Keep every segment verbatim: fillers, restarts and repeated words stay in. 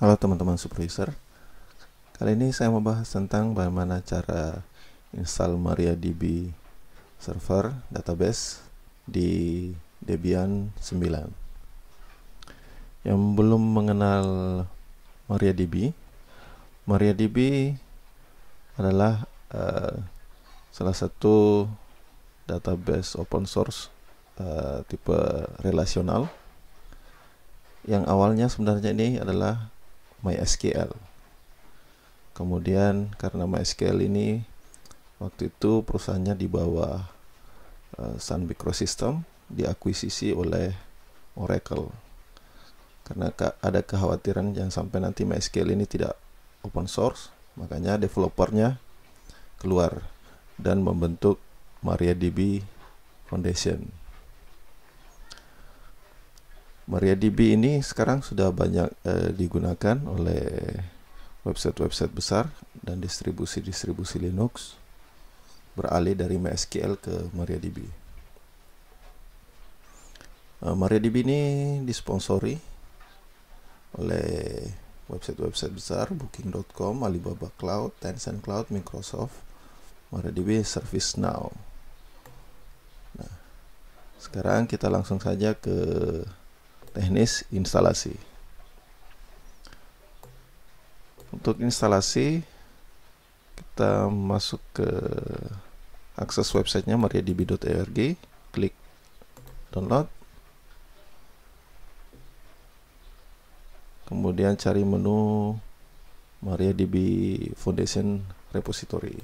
Halo teman-teman superuser, kali ini saya mau bahas tentang bagaimana cara install MariaDB server database di Debian sembilan. Yang belum mengenal MariaDB, MariaDB adalah uh, salah satu database open source uh, tipe relasional yang awalnya sebenarnya ini adalah MySQL. Kemudian karena MySQL ini waktu itu perusahaannya di bawah uh, Sun Microsystems, diakuisisi oleh Oracle. Karena ada kekhawatiran yang sampai nanti MySQL ini tidak open source, makanya developernya keluar dan membentuk MariaDB Foundation. MariaDB ini sekarang sudah banyak eh, digunakan oleh website-website besar dan distribusi-distribusi Linux beralih dari MySQL ke MariaDB. Uh, MariaDB ini disponsori oleh website-website besar Booking dot com, Alibaba Cloud, Tencent Cloud, Microsoft, MariaDB, ServiceNow. Nah, sekarang kita langsung saja ke teknis instalasi. Untuk instalasi kita masuk ke akses websitenya mariadb dot org, klik download, kemudian cari menu MariaDB Foundation repository.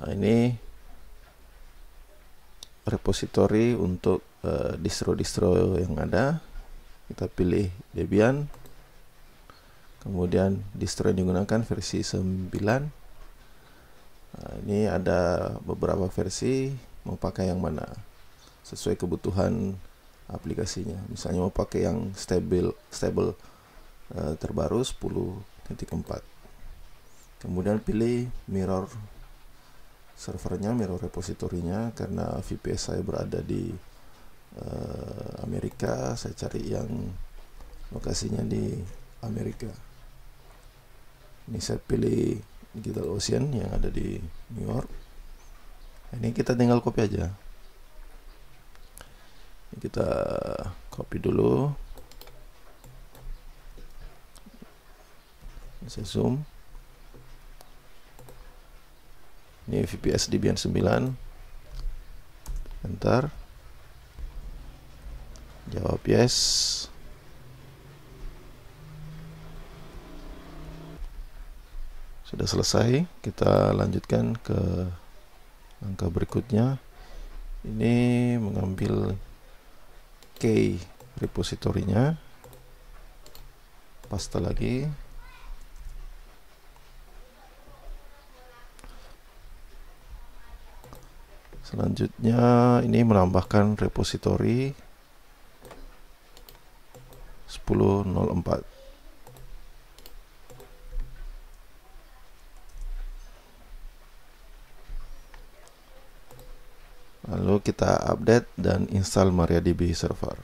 Nah, ini repository untuk distro-distro uh, yang ada. Kita pilih Debian, kemudian distro yang digunakan versi sembilan. Nah, ini ada beberapa versi, mau pakai yang mana sesuai kebutuhan aplikasinya. Misalnya mau pakai yang stable stable uh, terbaru sepuluh titik empat, kemudian pilih mirror servernya, mirror repositorinya. Karena V P S saya berada di uh, Amerika, saya cari yang lokasinya di Amerika. Ini saya pilih DigitalOcean yang ada di New York. Ini kita tinggal copy aja, ini kita copy dulu, ini saya zoom. Ini V P S Debian sembilan, enter, jawab yes. Sudah selesai, kita lanjutkan ke langkah berikutnya. Ini mengambil key repositorinya, paste lagi. Selanjutnya ini menambahkan repositori sepuluh titik nol empat. Lalu kita update dan install MariaDB server.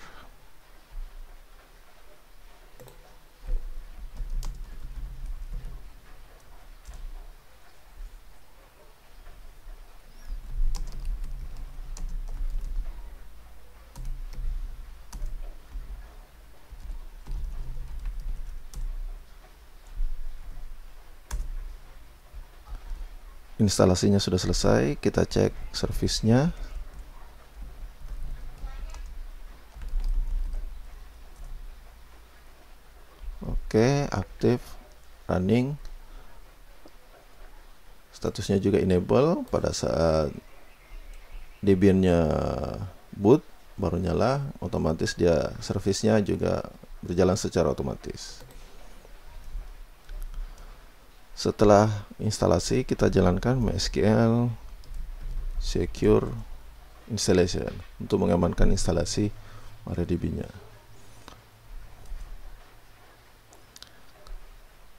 Instalasinya sudah selesai, kita cek servisnya. Oke, aktif, running. Statusnya juga enable. Pada saat Debiannya boot baru nyala, otomatis dia servisnya juga berjalan secara otomatis. Setelah instalasi, kita jalankan MySQL secure installation untuk mengamankan instalasi MariaDB-nya.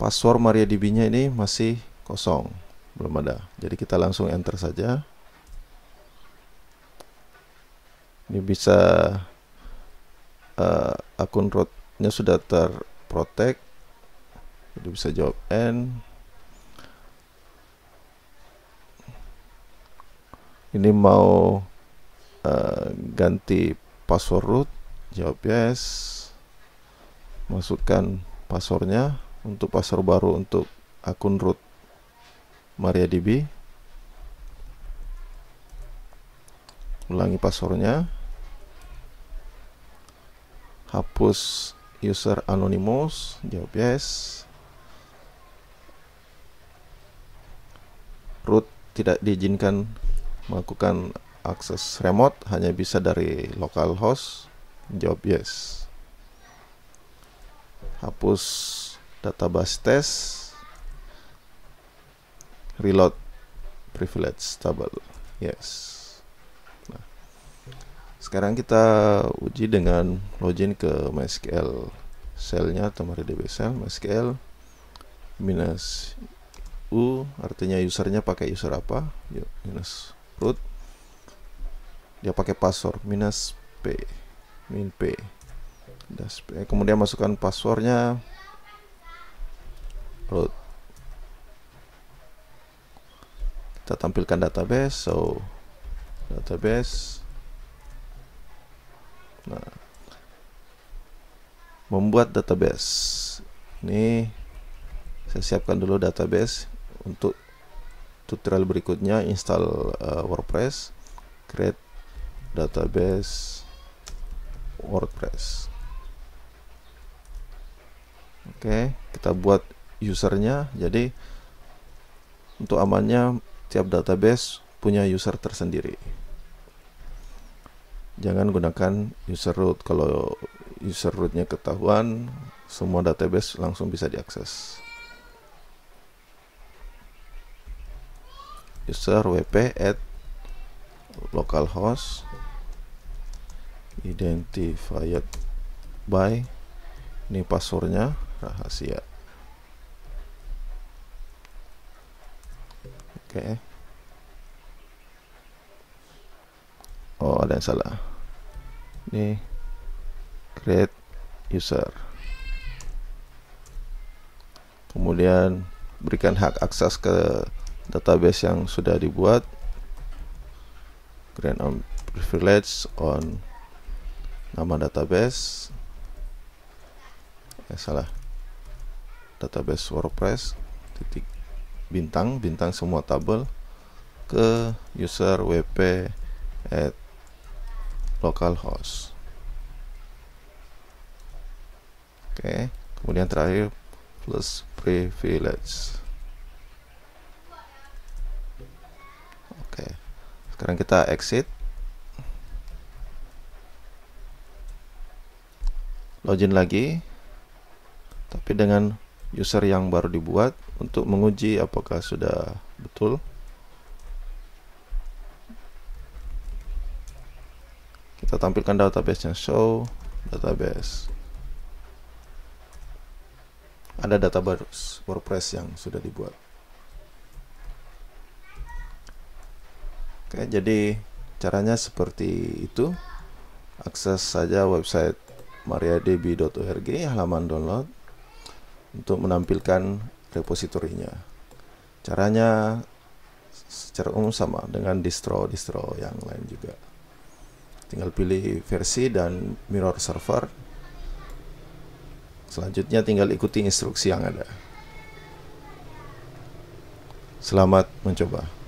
Password MariaDB-nya ini masih kosong, belum ada. Jadi kita langsung enter saja. Ini bisa uh, akun rootnya sudah terprotect, jadi bisa jawab N. Ini mau uh, ganti password root, jawab yes. Masukkan passwordnya, untuk password baru untuk akun root MariaDB. Ulangi passwordnya, hapus user anonymous, jawab yes. Root tidak diizinkan melakukan akses remote, hanya bisa dari localhost, jawab yes. Hapus database test, reload privilege table, yes. Sekarang kita uji dengan login ke MySQL shell-nya atau MariaDB shell, MySQL minus u, artinya usernya pakai user apa? Minus root, dia pakai password minus p, min p, kemudian masukkan passwordnya root. Kita tampilkan database, so database. Nah, membuat database ini, saya siapkan dulu database untuk tutorial berikutnya. Install uh, WordPress, create database WordPress. Oke, okay, kita buat usernya. Jadi untuk amannya tiap database punya user tersendiri. Jangan gunakan user root. Kalau user rootnya ketahuan, semua database langsung bisa diakses. User wp at localhost identified by, ini passwordnya rahasia. Oke. Okay. Oh, ada yang salah. Ini create user, kemudian berikan hak akses ke database yang sudah dibuat, grant on privilege on nama database, eh salah, database WordPress titik bintang bintang semua tabel ke user wp at localhost. Oke, okay. Kemudian terakhir plus privilege. Oke, okay. Sekarang kita exit, login lagi tapi dengan user yang baru dibuat untuk menguji apakah sudah betul. Kita tampilkan databasenya, show database. Ada database WordPress yang sudah dibuat. Oke, jadi caranya seperti itu. Akses saja website mariadb dot org, halaman download, untuk menampilkan repositorinya. Caranya secara umum sama dengan distro-distro yang lain juga. Tinggal pilih versi dan mirror server. Selanjutnya tinggal ikuti instruksi yang ada. Selamat mencoba.